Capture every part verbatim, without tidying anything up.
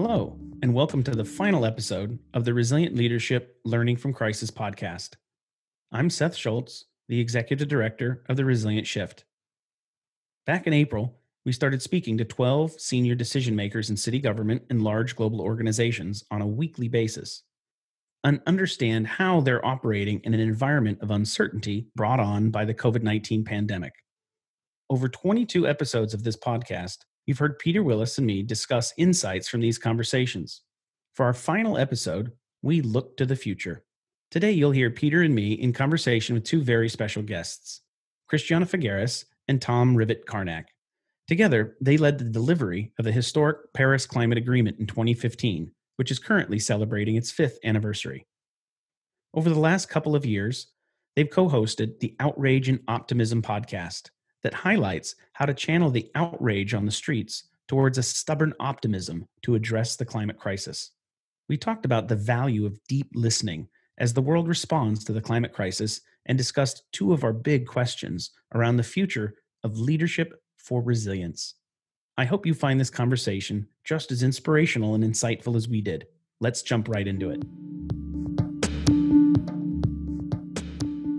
Hello, and welcome to the final episode of the Resilient Leadership Learning from Crisis podcast. I'm Seth Schultz, the Executive Director of The Resilient Shift. Back in April, we started speaking to twelve senior decision makers in city government and large global organizations on a weekly basis and understand how they're operating in an environment of uncertainty brought on by the COVID nineteen pandemic. Over twenty-two episodes of this podcast, you've heard Peter Willis and me discuss insights from these conversations. For our final episode, we look to the future. Today, you'll hear Peter and me in conversation with two very special guests, Christiana Figueres and Tom Rivett-Carnac. Together, they led the delivery of the historic Paris Climate Agreement in twenty fifteen, which is currently celebrating its fifth anniversary. Over the last couple of years, they've co-hosted the Outrage and Optimism podcast, that highlights how to channel the outrage on the streets towards a stubborn optimism to address the climate crisis. We talked about the value of deep listening as the world responds to the climate crisis and discussed two of our big questions around the future of leadership for resilience. I hope you find this conversation just as inspirational and insightful as we did. Let's jump right into it.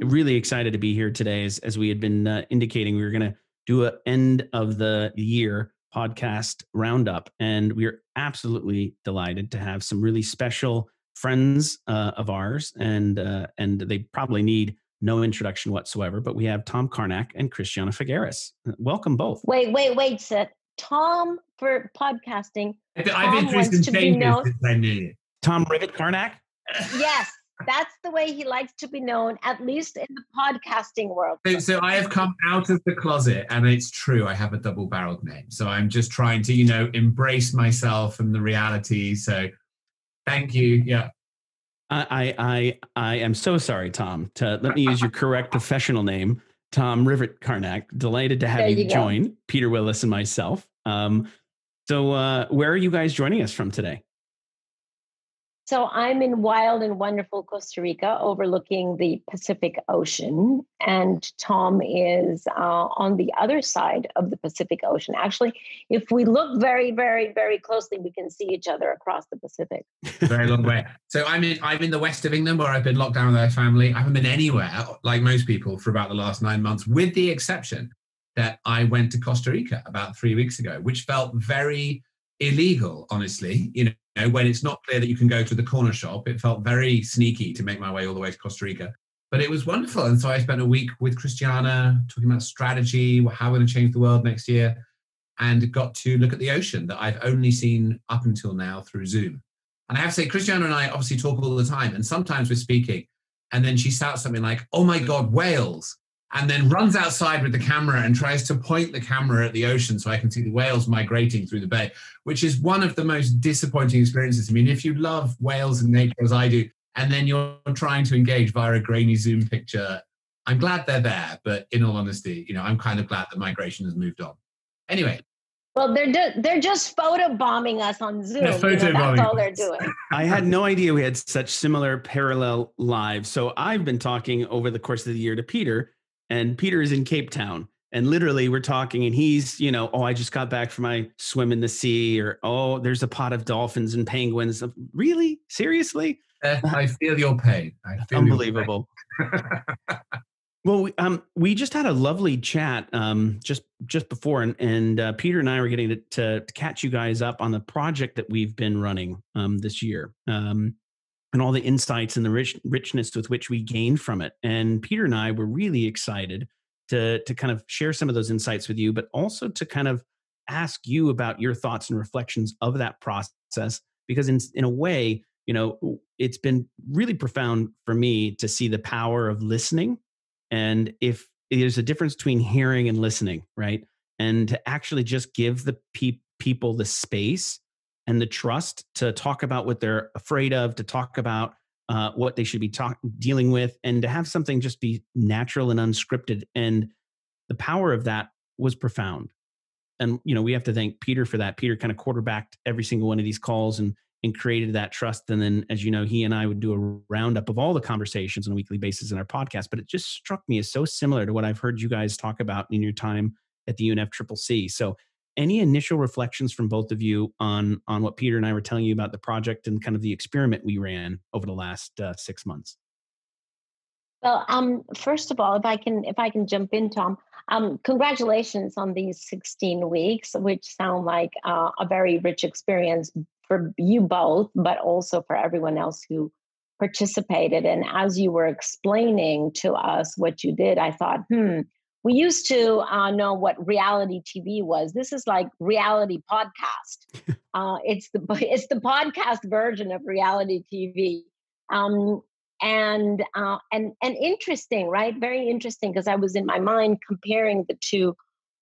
Really excited to be here today. As, as we had been uh, indicating, we were going to do an end of the year podcast roundup, and we are absolutely delighted to have some really special friends uh, of ours, and uh, and they probably need no introduction whatsoever. But we have Tom Carnac and Christiana Figueres. Welcome both. Wait, wait, wait, Seth. Tom for podcasting. I've Tom interest in changes since I knew you. Tom Rivett-Carnac. Yes. That's the way he likes to be known, at least in the podcasting world. So, so I have come out of the closet, and it's true, I have a double-barreled name. So I'm just trying to, you know, embrace myself and the reality. So thank you. Yeah. I I I, I am so sorry, Tom. To, let me use your correct professional name, Tom Rivett-Carnac. Delighted to have there you, you join, Peter Willis and myself. Um, so uh, where are you guys joining us from today? So I'm in wild and wonderful Costa Rica, overlooking the Pacific Ocean, and Tom is uh, on the other side of the Pacific Ocean. Actually, if we look very, very, very closely, we can see each other across the Pacific. Very long way. So I'm in I'm in the west of England, where I've been locked down with my family. I haven't been anywhere, like most people, for about the last nine months, with the exception that I went to Costa Rica about three weeks ago, which felt very illegal, honestly. You know, when it's not clear that you can go to the corner shop, it felt very sneaky to make my way all the way to Costa Rica. But it was wonderful. And so I spent a week with Christiana talking about strategy, how we're going to change the world next year, and got to look at the ocean that I've only seen up until now through Zoom. And I have to say, Christiana and I obviously talk all the time, and sometimes we're speaking, and then she shouts something like, "Oh my God, whales," and then runs outside with the camera and tries to point the camera at the ocean so I can see the whales migrating through the bay, which is one of the most disappointing experiences. I mean, if you love whales and nature as I do, and then you're trying to engage via a grainy Zoom picture, I'm glad they're there, but in all honesty, you know, I'm kind of glad that migration has moved on. Anyway. Well, they're, do- they're just photobombing us on Zoom. They're photobombing. You know, that's all they're doing. I had no idea we had such similar parallel lives. So I've been talking over the course of the year to Peter, and Peter is in Cape Town, and literally we're talking, and he's, you know, "Oh, I just got back from my swim in the sea," or, "Oh, there's a pod of dolphins and penguins." Really? Seriously? Uh, I feel your pain. I feel unbelievable. Your pain. Well, we, um, we just had a lovely chat um, just just before, and, and uh, Peter and I were getting to, to, to catch you guys up on the project that we've been running um, this year. Um, and all the insights and the rich, richness with which we gained from it. And Peter and I were really excited to, to kind of share some of those insights with you, but also to kind of ask you about your thoughts and reflections of that process, because in, in a way, you know, it's been really profound for me to see the power of listening. And if there's a difference between hearing and listening, right? And to actually just give the pe- people the space and the trust to talk about what they're afraid of, to talk about uh, what they should be talk- dealing with, and to have something just be natural and unscripted. And the power of that was profound. And, you know, we have to thank Peter for that. Peter kind of quarterbacked every single one of these calls and, and created that trust. And then, as you know, he and I would do a roundup of all the conversations on a weekly basis in our podcast. But it just struck me as so similar to what I've heard you guys talk about in your time at the U N F C C C. So any initial reflections from both of you on, on what Peter and I were telling you about the project and kind of the experiment we ran over the last uh, six months? Well, um, first of all, if I can, if I can jump in, Tom, um, congratulations on these sixteen weeks, which sound like uh, a very rich experience for you both, but also for everyone else who participated. And as you were explaining to us what you did, I thought, hmm, we used to uh, know what reality T V was. This is like reality podcast. uh, it's the it's the podcast version of reality T V. Um, And uh, and and interesting, right? Very interesting, because I was in my mind comparing the two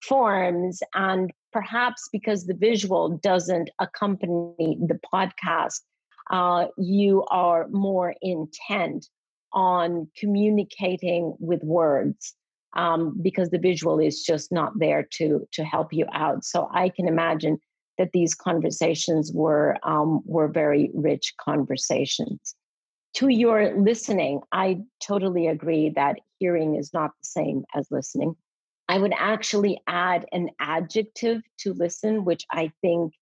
forms, and perhaps because the visual doesn't accompany the podcast, uh, you are more intent on communicating with words um, because the visual is just not there to to help you out. So I can imagine that these conversations were um, were very rich conversations. To your listening, I totally agree that hearing is not the same as listening. I would actually add an adjective to listen, which I think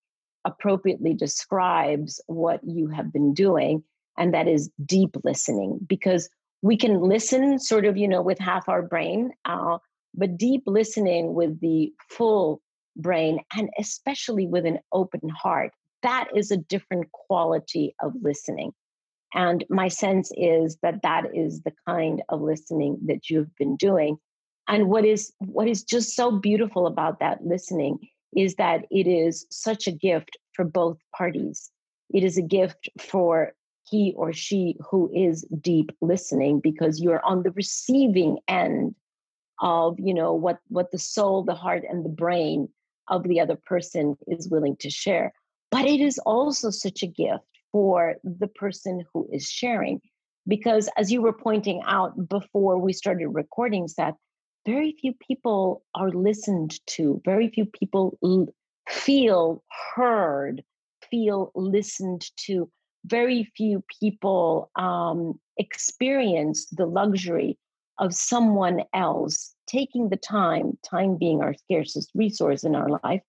appropriately describes what you have been doing, and that is deep listening, because we can listen sort of, you know, with half our brain, uh, but deep listening with the full brain, and especially with an open heart, that is a different quality of listening. And my sense is that that is the kind of listening that you've been doing. And what is what is just so beautiful about that listening is that it is such a gift for both parties. It is a gift for he or she who is deep listening, because you're on the receiving end of, you know, what, what the soul, the heart, and the brain of the other person is willing to share. But it is also such a gift for the person who is sharing. Because as you were pointing out before we started recording, Seth, very few people are listened to. Very few people l- feel heard, feel listened to. Very few people um, experience the luxury of someone else taking the time, time being our scarcest resource in our life,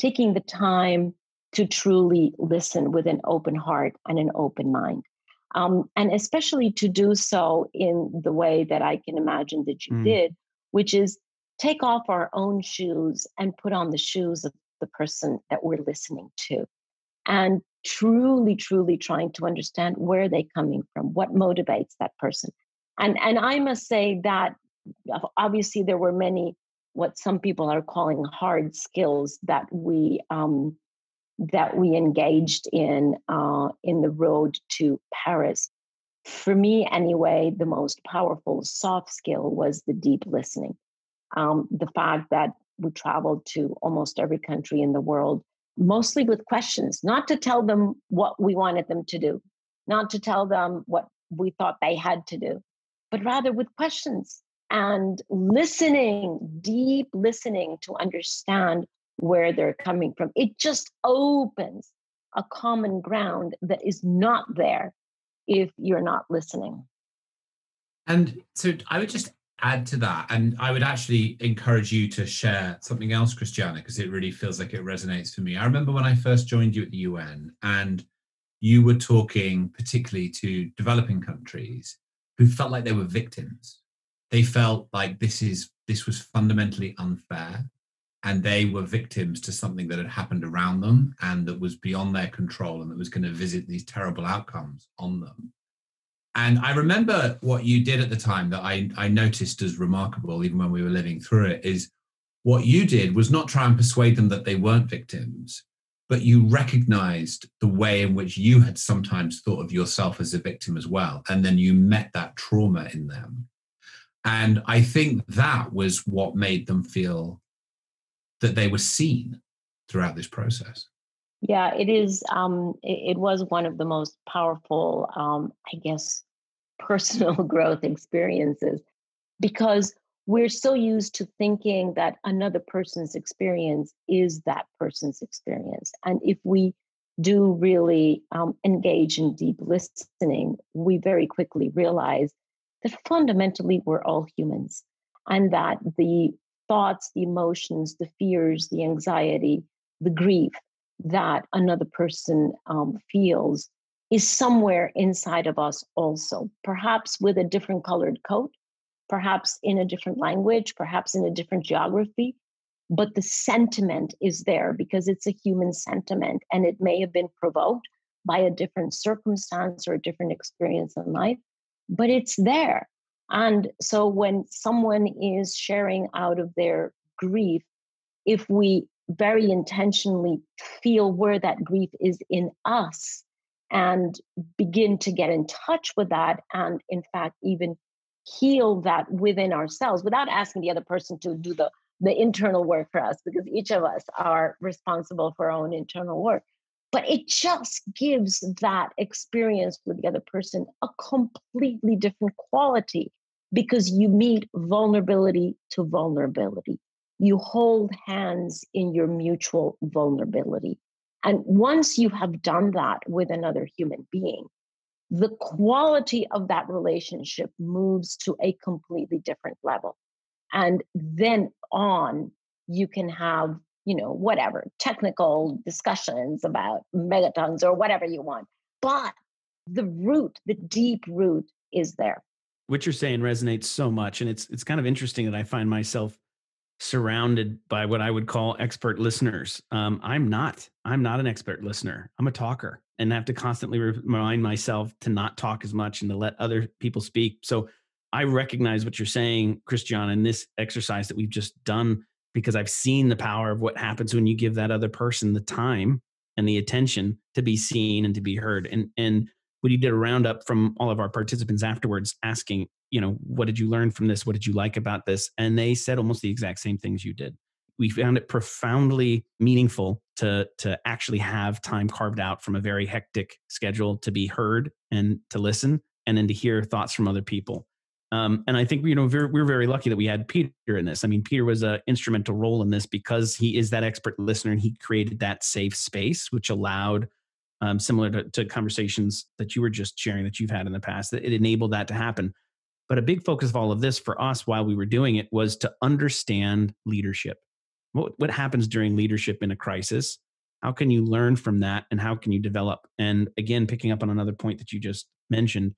taking the time to truly listen with an open heart and an open mind. Um, and especially to do so in the way that I can imagine that you mm. did, which is take off our own shoes and put on the shoes of the person that we're listening to. And truly, truly trying to understand where they're coming from, what motivates that person. And, and I must say that obviously there were many, what some people are calling hard skills that we, um, that we engaged in uh, in the road to Paris. For me, anyway, the most powerful soft skill was the deep listening. Um, the fact that we traveled to almost every country in the world, mostly with questions, not to tell them what we wanted them to do, not to tell them what we thought they had to do, but rather with questions and listening, deep listening to understand where they're coming from. It just opens a common ground that is not there if you're not listening. And so I would just add to that, and I would actually encourage you to share something else, Christiana, because it really feels like it resonates for me. I remember when I first joined you at the U N, and you were talking particularly to developing countries who felt like they were victims. They felt like this is this was fundamentally unfair. And they were victims to something that had happened around them and that was beyond their control and that was going to visit these terrible outcomes on them. And I remember what you did at the time that I, I noticed as remarkable, even when we were living through it, is what you did was not try and persuade them that they weren't victims, but you recognized the way in which you had sometimes thought of yourself as a victim as well. And then you met that trauma in them. And I think that was what made them feel that they were seen throughout this process. Yeah, it is. Um, it, it was one of the most powerful, um, I guess, personal growth experiences, because we're so used to thinking that another person's experience is that person's experience. And if we do really um, engage in deep listening, we very quickly realize that fundamentally we're all humans, and that the thoughts, the emotions, the fears, the anxiety, the grief that another person um, feels is somewhere inside of us also, perhaps with a different colored coat, perhaps in a different language, perhaps in a different geography. But the sentiment is there because it's a human sentiment, and it may have been provoked by a different circumstance or a different experience in life, but it's there. And so when someone is sharing out of their grief, if we very intentionally feel where that grief is in us and begin to get in touch with that, and in fact, even heal that within ourselves without asking the other person to do the, the internal work for us, because each of us are responsible for our own internal work. But it just gives that experience with the other person a completely different quality, because you meet vulnerability to vulnerability. You hold hands in your mutual vulnerability. And once you have done that with another human being, the quality of that relationship moves to a completely different level. And then on, you can have, you know, whatever, technical discussions about megatons or whatever you want. But the root, the deep root is there. What you're saying resonates so much. And it's it's kind of interesting that I find myself surrounded by what I would call expert listeners. Um, I'm not. I'm not an expert listener. I'm a talker, and I have to constantly remind myself to not talk as much and to let other people speak. So I recognize what you're saying, Christiana, in this exercise that we've just done, because I've seen the power of what happens when you give that other person the time and the attention to be seen and to be heard. And and when you did a roundup from all of our participants afterwards, asking, you know, what did you learn from this? What did you like about this? And they said almost the exact same things you did. We found it profoundly meaningful to, to actually have time carved out from a very hectic schedule to be heard and to listen, and then to hear thoughts from other people. Um, and I think, you know, we're, we're very lucky that we had Peter in this. I mean, Peter was an instrumental role in this because he is that expert listener, and he created that safe space, which allowed, um, similar to, to conversations that you were just sharing that you've had in the past, that it enabled that to happen. But a big focus of all of this for us while we were doing it was to understand leadership. What, what happens during leadership in a crisis? How can you learn from that, and how can you develop? And again, picking up on another point that you just mentioned,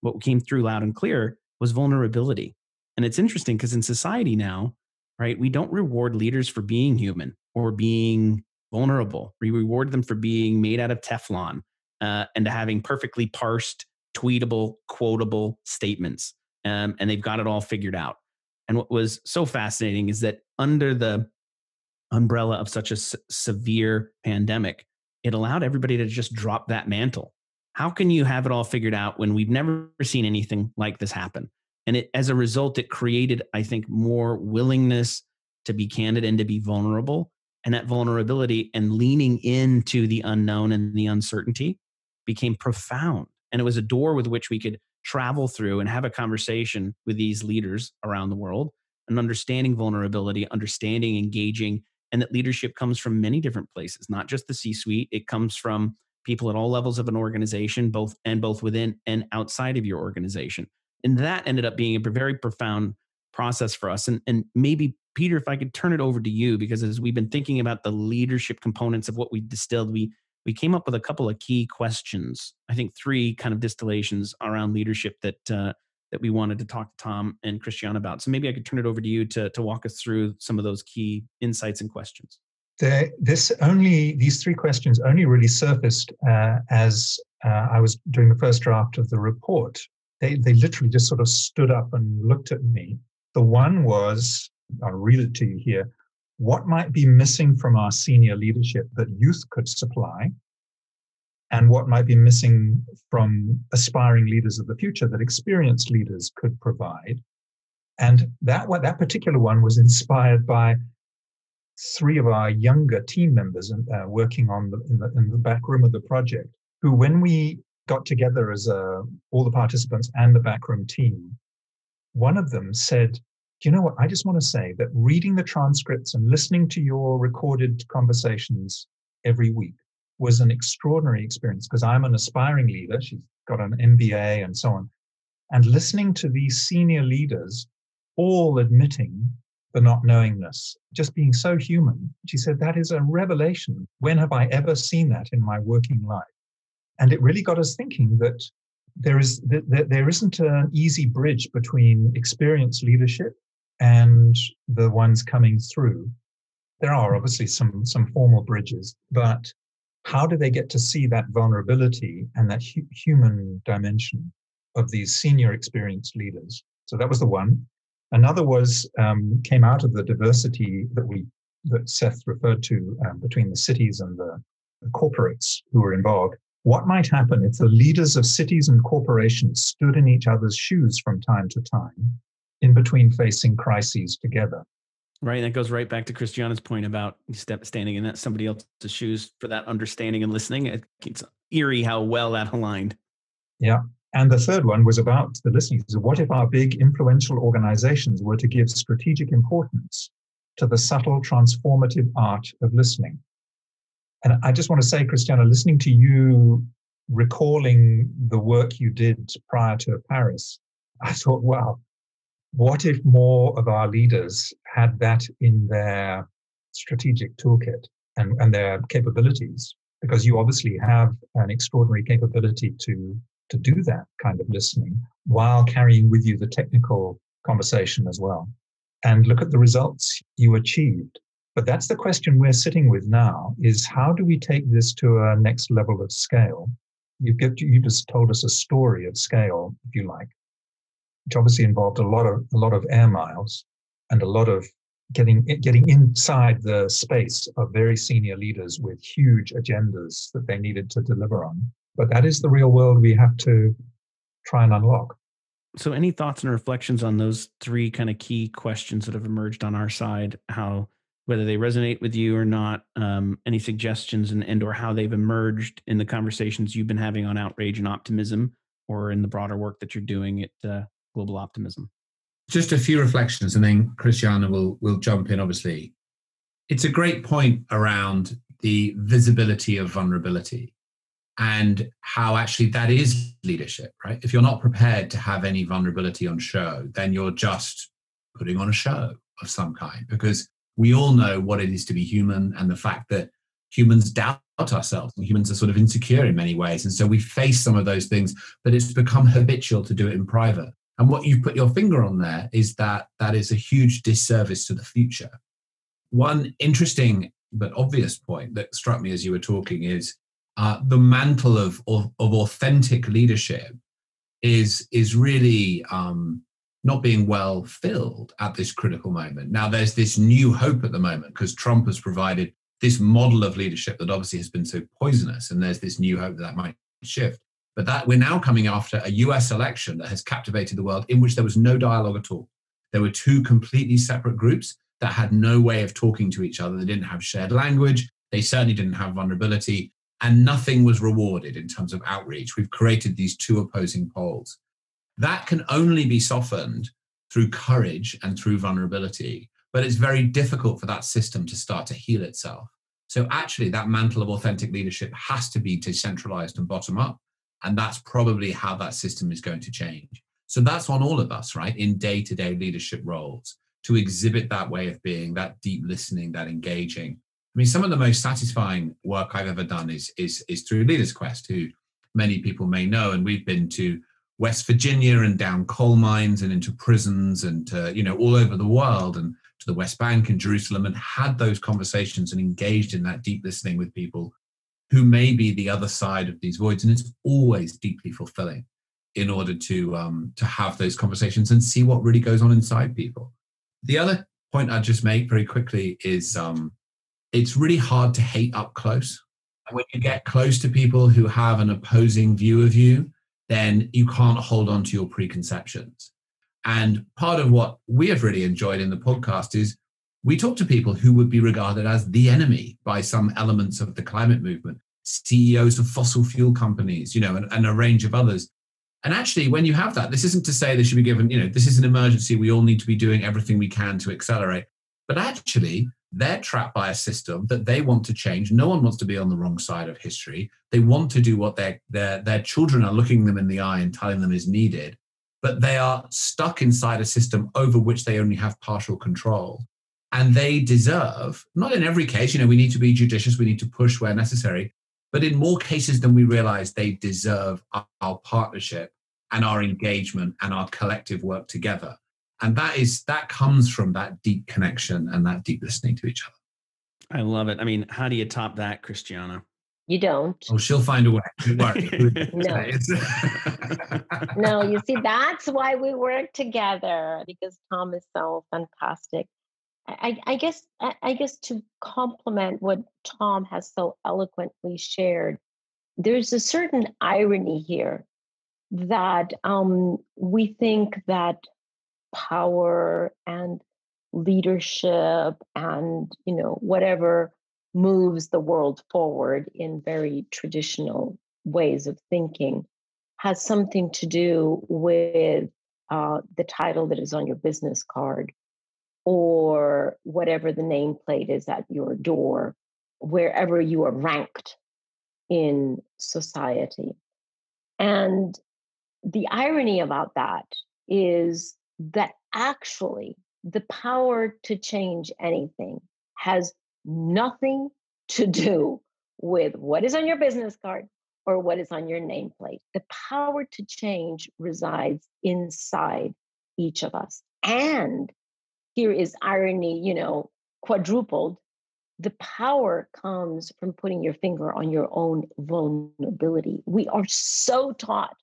what came through loud and clear was vulnerability. And it's interesting because in society now, right, we don't reward leaders for being human or being vulnerable. We reward them for being made out of Teflon uh, and having perfectly parsed, tweetable, quotable statements. Um, and they've got it all figured out. And what was so fascinating is that under the umbrella of such a s- severe pandemic, it allowed everybody to just drop that mantle. How can you have it all figured out when we've never seen anything like this happen? And it, as a result, it created, I think, more willingness to be candid and to be vulnerable. And that vulnerability and leaning into the unknown and the uncertainty became profound. And it was a door with which we could travel through and have a conversation with these leaders around the world, and understanding vulnerability, understanding, engaging, and that leadership comes from many different places, not just the C-suite. It comes from people at all levels of an organization, both and both within and outside of your organization. And that ended up being a very profound process for us. And, and maybe, Peter, if I could turn it over to you, because as we've been thinking about the leadership components of what we distilled, we we came up with a couple of key questions, I think three kind of distillations around leadership that uh, that we wanted to talk to Tom and Christiana about. So maybe I could turn it over to you to, to walk us through some of those key insights and questions. The, this only these three questions only really surfaced uh, as uh, I was doing the first draft of the report. They they literally just sort of stood up and looked at me. The one was, I'll read it to you here, what might be missing from our senior leadership that youth could supply, and what might be missing from aspiring leaders of the future that experienced leaders could provide. And that what that particular one was inspired by three of our younger team members uh, working on the in, the in the back room of the project, who, when we got together as a, all the participants and the backroom team, one of them said, "Do you know what? I just want to say that reading the transcripts and listening to your recorded conversations every week was an extraordinary experience, because I'm an aspiring leader." She's got an M B A and so on. And listening to these senior leaders all admitting the not knowingness, just being so human. She said, that is a revelation. When have I ever seen that in my working life? And it really got us thinking that there is that there isn't an easy bridge between experienced leadership and the ones coming through. There are obviously some, some formal bridges, but how do they get to see that vulnerability and that hu- human dimension of these senior experienced leaders? So that was the one. Another was, um, came out of the diversity that we that Seth referred to um, between the cities and the, the corporates who were involved. What might happen if the leaders of cities and corporations stood in each other's shoes from time to time, in between facing crises together? Right, that goes right back to Christiana's point about step standing in that somebody else's shoes for that understanding and listening. It's eerie how well that aligned. Yeah. And the third one was about the listening. So what if our big influential organizations were to give strategic importance to the subtle transformative art of listening? And I just want to say, Christiana, listening to you recalling the work you did prior to Paris, I thought, wow, what if more of our leaders had that in their strategic toolkit and, and their capabilities? Because you obviously have an extraordinary capability to, to do that kind of listening while carrying with you the technical conversation as well. And look at the results you achieved. But that's the question we're sitting with now, is how do we take this to a next level of scale? You've get, you just told us a story of scale, if you like, which obviously involved a lot of a lot of air miles and a lot of getting getting inside the space of very senior leaders with huge agendas that they needed to deliver on. But that is the real world we have to try and unlock. So any thoughts and reflections on those three kind of key questions that have emerged on our side, how whether they resonate with you or not, um, any suggestions and, and or how they've emerged in the conversations you've been having on Outrage and Optimism or in the broader work that you're doing at uh, Global Optimism? Just a few reflections and then Christiana will, will jump in, obviously. It's a great point around the visibility of vulnerability and how actually that is leadership, right? If you're not prepared to have any vulnerability on show, then you're just putting on a show of some kind, because we all know what it is to be human and the fact that humans doubt ourselves and humans are sort of insecure in many ways. And so we face some of those things, but it's become habitual to do it in private. And what you've put your finger on there is that that is a huge disservice to the future. One interesting but obvious point that struck me as you were talking is uh, the mantle of, of, of authentic leadership is, is really... Um, not being well filled at this critical moment. Now, there's this new hope at the moment because Trump has provided this model of leadership that obviously has been so poisonous, and there's this new hope that that might shift. But that we're now coming after a U S election that has captivated the world, in which there was no dialogue at all. There were two completely separate groups that had no way of talking to each other. They didn't have shared language. They certainly didn't have vulnerability, and nothing was rewarded in terms of outreach. We've created these two opposing poles. That can only be softened through courage and through vulnerability, but it's very difficult for that system to start to heal itself. So actually that mantle of authentic leadership has to be decentralized and bottom up, and that's probably how that system is going to change. So that's on all of us, right, in day-to-day leadership roles, to exhibit that way of being, that deep listening, that engaging. I mean, some of the most satisfying work I've ever done is, is, is through Leaders Quest, who many people may know, and we've been to West Virginia and down coal mines and into prisons and to, you know, all over the world and to the West Bank and Jerusalem, and had those conversations and engaged in that deep listening with people who may be the other side of these voids. And it's always deeply fulfilling in order to, um, to have those conversations and see what really goes on inside people. The other point I'd just make very quickly is um, it's really hard to hate up close. And when you get close to people who have an opposing view of you, then you can't hold on to your preconceptions. And part of what we have really enjoyed in the podcast is we talk to people who would be regarded as the enemy by some elements of the climate movement, C E Os of fossil fuel companies, you know, and, and a range of others. And actually, when you have that, this isn't to say they should be given, you know, this is an emergency, we all need to be doing everything we can to accelerate. But actually, they're trapped by a system that they want to change. No one wants to be on the wrong side of history. They want to do what their, their, their children are looking them in the eye and telling them is needed. but they are stuck inside a system over which they only have partial control. And they deserve, not in every case, you know, we need to be judicious, we need to push where necessary, but in more cases than we realize, they deserve our, our partnership and our engagement and our collective work together. And that is, that comes from that deep connection and that deep listening to each other. I love it. I mean, how do you top that, Christiana? You don't. Oh, she'll find a way. No. No, you see, that's why we work together, because Tom is so fantastic. I, I guess I guess to complement what Tom has so eloquently shared, there's a certain irony here that um, we think that power and leadership and, you know, whatever moves the world forward in very traditional ways of thinking has something to do with uh, the title that is on your business card, or whatever the nameplate is at your door, wherever you are ranked in society. And the irony about that is that actually the power to change anything has nothing to do with what is on your business card or what is on your nameplate. The power to change resides inside each of us. And here is irony, you know, quadrupled. The power comes from putting your finger on your own vulnerability. We are so taught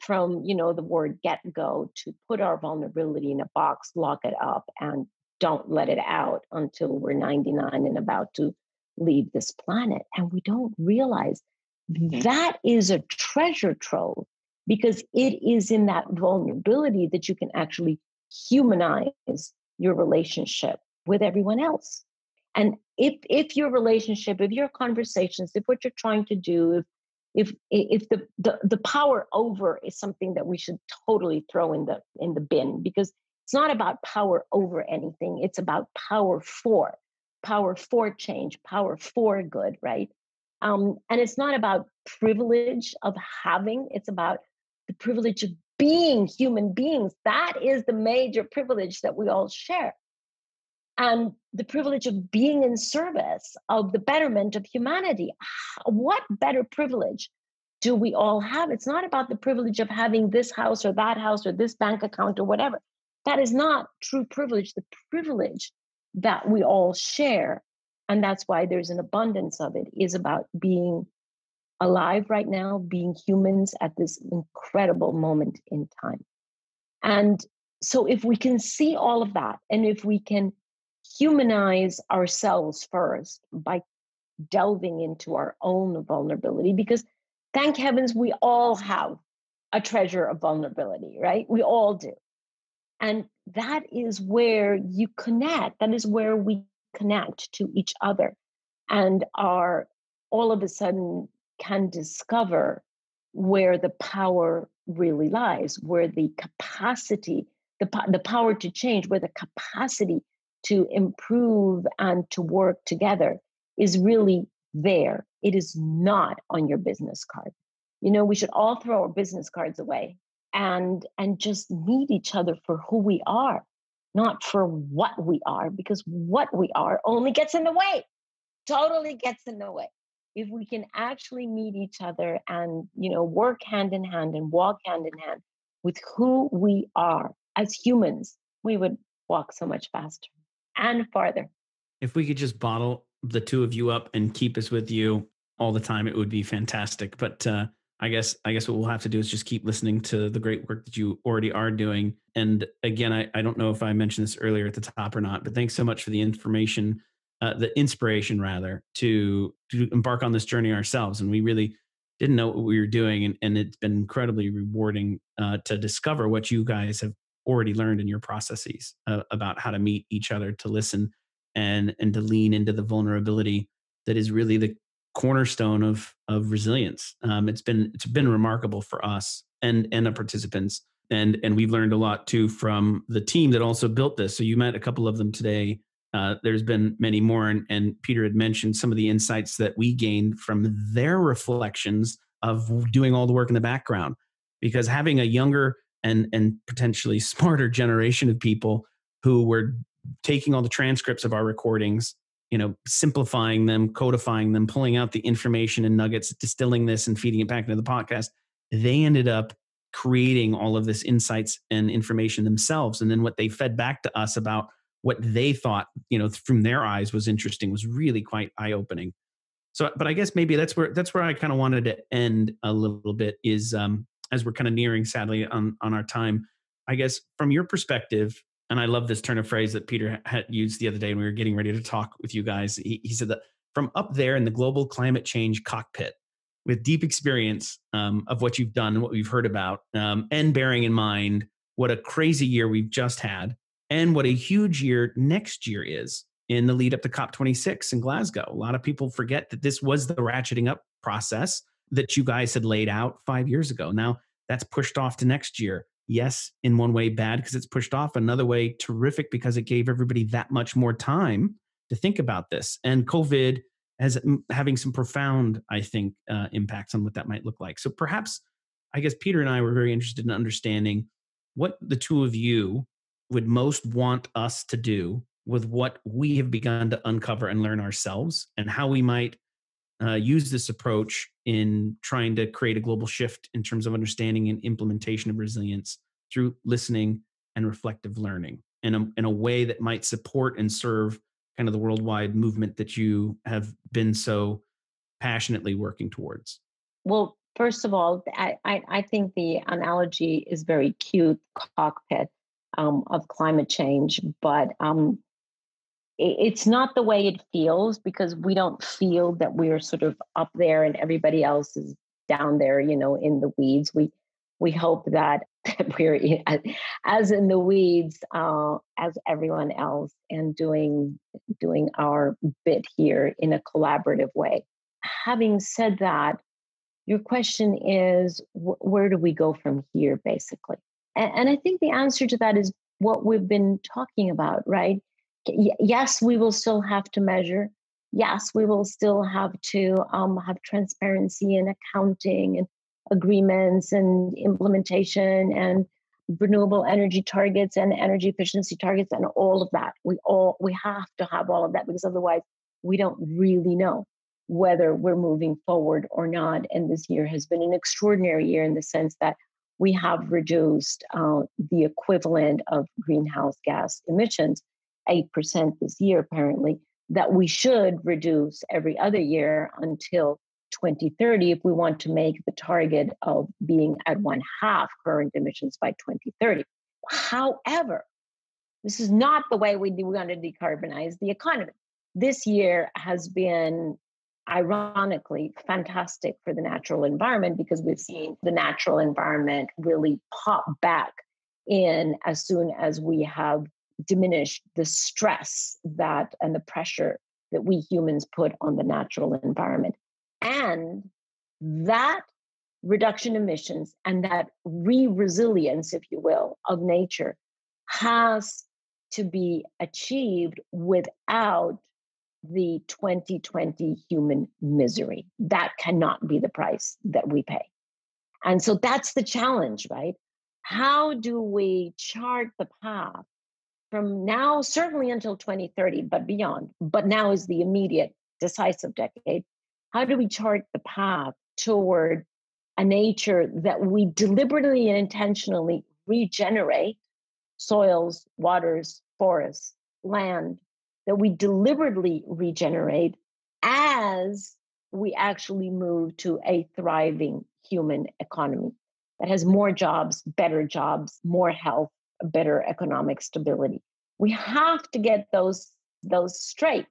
from, you know, the word get-go to put our vulnerability in a box, lock it up, and don't let it out until we're ninety-nine and about to leave this planet. And we don't realize that is a treasure trove, because it is in that vulnerability that you can actually humanize your relationship with everyone else. And if if your relationship, if your conversations, if what you're trying to do, if if if the the, the power over is something that we should totally throw in the in the bin, because it's not about power over anything. It's about power for, power for change, power for good, right? Um, and it's not about privilege of having, it's about the privilege of being human beings. That is the major privilege that we all share. And the privilege of being in service of the betterment of humanity. What better privilege do we all have? It's not about the privilege of having this house or that house or this bank account or whatever. That is not true privilege, the privilege that we all share. And that's why there's an abundance of it, is about being alive right now, being humans at this incredible moment in time. And so if we can see all of that, and if we can humanize ourselves first by delving into our own vulnerability, because thank heavens, we all have a treasure of vulnerability, right? We all do. And that is where you connect. That is where we connect to each other and are all of a sudden can discover where the power really lies, where the capacity, the, the power to change, where the capacity to improve and to work together is really there. It is not on your business card. You know, we should all throw our business cards away and and just meet each other for who we are, not for what we are, because what we are only gets in the way, totally gets in the way. If we can actually meet each other and, you know, work hand in hand and walk hand in hand with who we are as humans, we would walk so much faster and farther. If we could just bottle the two of you up and keep us with you all the time, it would be fantastic. But uh I guess I guess what we'll have to do is just keep listening to the great work that you already are doing. And again, I, I don't know if I mentioned this earlier at the top or not, but thanks so much for the information, uh, the inspiration rather, to, to embark on this journey ourselves. And we really didn't know what we were doing. And, and it's been incredibly rewarding uh, to discover what you guys have already learned in your processes uh, about how to meet each other, to listen, and and to lean into the vulnerability that is really the cornerstone of of resilience. Um, it's been it's been remarkable for us and and the participants, and and we've learned a lot too from the team that also built this. So you met a couple of them today. Uh, there's been many more, and, and Peter had mentioned some of the insights that we gained from their reflections of doing all the work in the background. Because having a younger and, and potentially smarter generation of people who were taking all the transcripts of our recordings, you know, simplifying them, codifying them, pulling out the information and nuggets, distilling this and feeding it back into the podcast. They ended up creating all of this insights and information themselves. And then what they fed back to us about what they thought, you know, from their eyes was interesting was really quite eye-opening. So, but I guess maybe that's where, that's where I kind of wanted to end a little bit is, um, as we're kind of nearing, sadly, on, on our time, I guess from your perspective, and I love this turn of phrase that Peter had used the other day when we were getting ready to talk with you guys. He, he said that from up there in the global climate change cockpit, with deep experience um, of what you've done and what we've heard about, um, and bearing in mind what a crazy year we've just had and what a huge year next year is in the lead up to COP twenty-six in Glasgow. A lot of people forget that this was the ratcheting up process that you guys had laid out five years ago. Now that's pushed off to next year. Yes, in one way bad because it's pushed off. Another way terrific because it gave everybody that much more time to think about this. And COVID as having some profound, I think, uh, impacts on what that might look like. So perhaps, I guess Peter and I were very interested in understanding what the two of you would most want us to do with what we have begun to uncover and learn ourselves, and how we might uh, use this approach in trying to create a global shift in terms of understanding and implementation of resilience through listening and reflective learning in a, in a way that might support and serve kind of the worldwide movement that you have been so passionately working towards? Well, first of all, I, I, I think the analogy is very cute, cockpit um, of climate change, but um, it, it's not the way it feels, because we don't feel that we're sort of up there and everybody else is down there, you know, in the weeds. We we hope that we're as in the weeds uh, as everyone else, and doing doing our bit here in a collaborative way. Having said that, your question is, wh- where do we go from here, basically? And, and I think the answer to that is what we've been talking about, right? Y- yes, we will still have to measure. Yes, we will still have to um, have transparency and accounting and agreements and implementation and renewable energy targets and energy efficiency targets and all of that. We all we have to have all of that, because otherwise we don't really know whether we're moving forward or not. And this year has been an extraordinary year in the sense that we have reduced uh, the equivalent of greenhouse gas emissions, eight percent this year, apparently, that we should reduce every other year until twenty thirty, if we want to make the target of being at one half current emissions by twenty thirty. However, this is not the way we want to decarbonize the economy. This year has been, ironically, fantastic for the natural environment, because we've seen the natural environment really pop back in as soon as we have diminished the stress that and the pressure that we humans put on the natural environment. And that reduction emissions and that re-resilience, if you will, of nature has to be achieved without the twenty twenty human misery. That cannot be the price that we pay. And so that's the challenge, right? How do we chart the path from now, certainly until twenty thirty, but beyond? But now is the immediate decisive decade. How do we chart the path toward a nature that we deliberately and intentionally regenerate? Soils, waters, forests, land, that we deliberately regenerate as we actually move to a thriving human economy that has more jobs, better jobs, more health, better economic stability. We have to get those, those straight.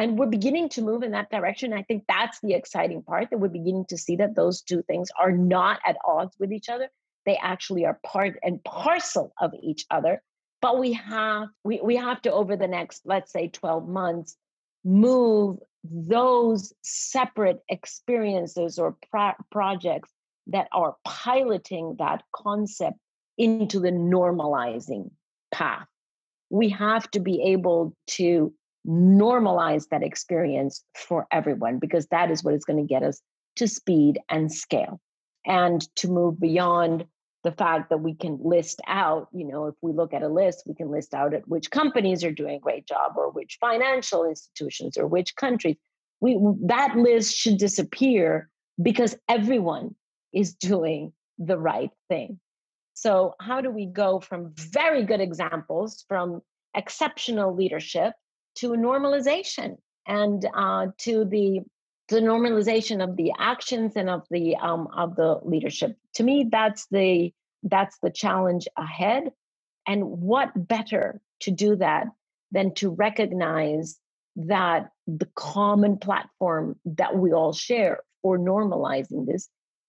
And we're beginning to move in that direction. I think that's the exciting part, that we're beginning to see that those two things are not at odds with each other. They actually are part and parcel of each other. But we have we, we have to, over the next, let's say, twelve months, move those separate experiences or pro- projects that are piloting that concept into the normalizing path. We have to be able to normalize that experience for everyone, because that is what is going to get us to speed and scale and to move beyond the fact that we can list out, you know, if we look at a list, we can list out at which companies are doing a great job or which financial institutions or which countries. We, that list should disappear because everyone is doing the right thing. So how do we go from very good examples, from exceptional leadership to normalization and uh, to the the normalization of the actions and of the um, of the leadership? To me, that's the that's the challenge ahead. And what better to do that than to recognize that the common platform that we all share for normalizing this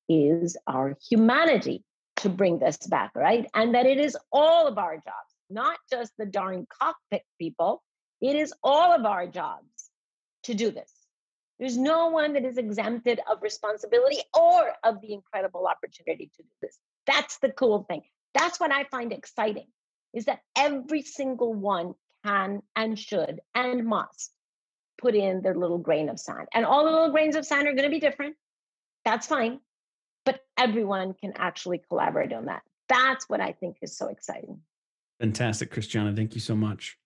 is our humanity to bring this back, right? And that it is all of our jobs, not just the darn cockpit people. It is all of our jobs to do this. There's no one that is exempted of responsibility or of the incredible opportunity to do this. That's the cool thing. That's what I find exciting, is that every single one can and should and must put in their little grain of sand. And all the little grains of sand are going to be different. That's fine. But everyone can actually collaborate on that. That's what I think is so exciting. Fantastic, Christiana. Thank you so much.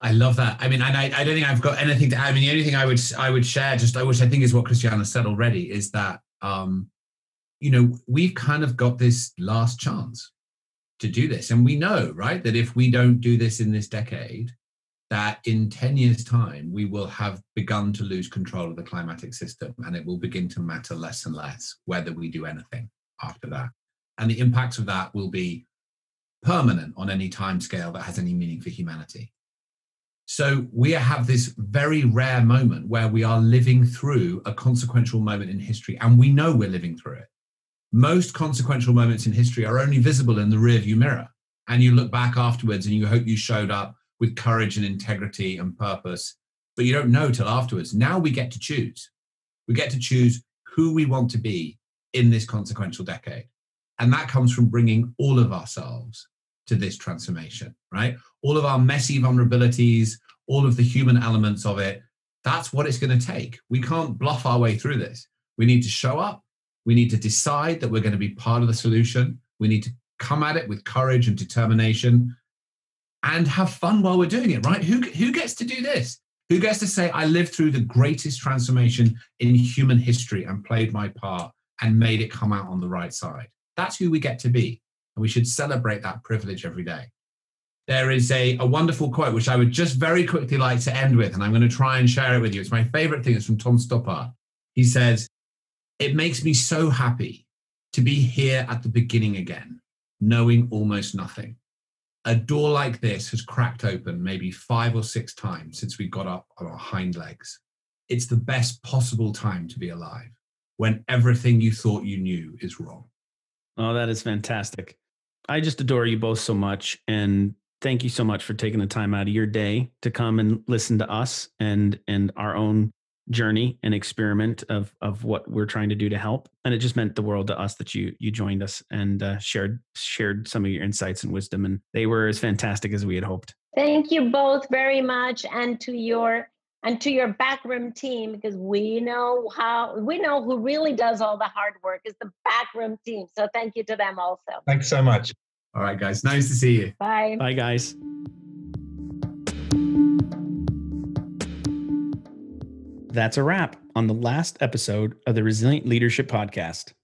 I love that. I mean, and I, I don't think I've got anything to add. I mean, the only thing I would I would share, just I which I think is what Christiana said already, is that um, you know, we've kind of got this last chance to do this, and we know, right, that if we don't do this in this decade, that in ten years' time we will have begun to lose control of the climatic system, and it will begin to matter less and less whether we do anything after that, and the impacts of that will be permanent on any time scale that has any meaning for humanity. So we have this very rare moment where we are living through a consequential moment in history, and we know we're living through it. Most consequential moments in history are only visible in the rearview mirror, and you look back afterwards and you hope you showed up with courage and integrity and purpose, but you don't know till afterwards. Now we get to choose. We get to choose who we want to be in this consequential decade, and that comes from bringing all of ourselves to this transformation, right? All of our messy vulnerabilities, all of the human elements of it, that's what it's going to take. We can't bluff our way through this. We need to show up. We need to decide that we're going to be part of the solution. We need to come at it with courage and determination and have fun while we're doing it, right? Who, who gets to do this? Who gets to say, I lived through the greatest transformation in human history and played my part and made it come out on the right side? That's who we get to be. And we should celebrate that privilege every day. There is a, a wonderful quote, which I would just very quickly like to end with, and I'm going to try and share it with you. It's my favorite thing. It's from Tom Stoppard. He says, "It makes me so happy to be here at the beginning again, knowing almost nothing. A door like this has cracked open maybe five or six times since we got up on our hind legs. It's the best possible time to be alive, when everything you thought you knew is wrong." Oh, that is fantastic. I just adore you both so much. And thank you so much for taking the time out of your day to come and listen to us and, and our own journey and experiment of, of what we're trying to do to help. And it just meant the world to us that you, you joined us and uh, shared, shared some of your insights and wisdom. And they were as fantastic as we had hoped. Thank you both very much. And to your, and to your backroom team, because we know how, we know who really does all the hard work is the backroom team. So thank you to them also. Thanks so much. All right, guys. Nice to see you. Bye. Bye, guys. That's a wrap on the last episode of the Resilient Leadership Podcast.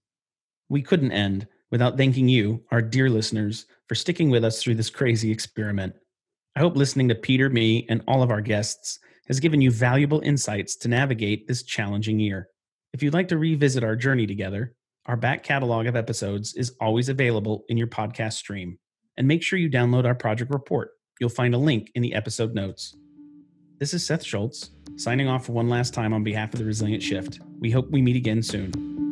We couldn't end without thanking you, our dear listeners, for sticking with us through this crazy experiment. I hope listening to Peter, me, and all of our guests has given you valuable insights to navigate this challenging year. If you'd like to revisit our journey together, our back catalog of episodes is always available in your podcast stream. And make sure you download our project report. You'll find a link in the episode notes. This is Seth Schultz, signing off for one last time on behalf of the Resilient Shift. We hope we meet again soon.